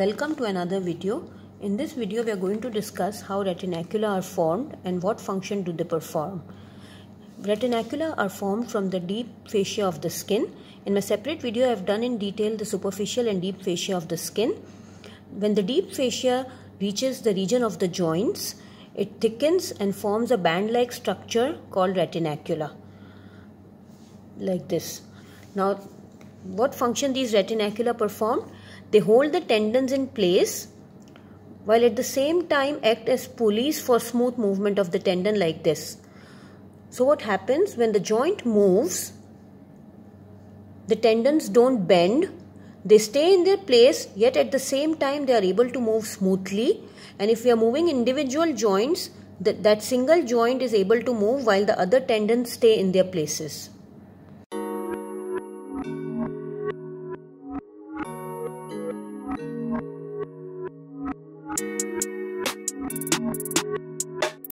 Welcome to another video. In this video we are going to discuss how retinacula are formed and what function do they perform. Retinacula are formed from the deep fascia of the skin. In my separate video I have done in detail the superficial and deep fascia of the skin. When the deep fascia reaches the region of the joints, it thickens and forms a band-like structure called retinacula, like this. Now what function these retinacula perform? They hold the tendons in place while at the same time act as pulleys for smooth movement of the tendon, like this. So what happens when the joint moves, the tendons don't bend, they stay in their place, yet at the same time they are able to move smoothly. And if we are moving individual joints, that single joint is able to move while the other tendons stay in their places.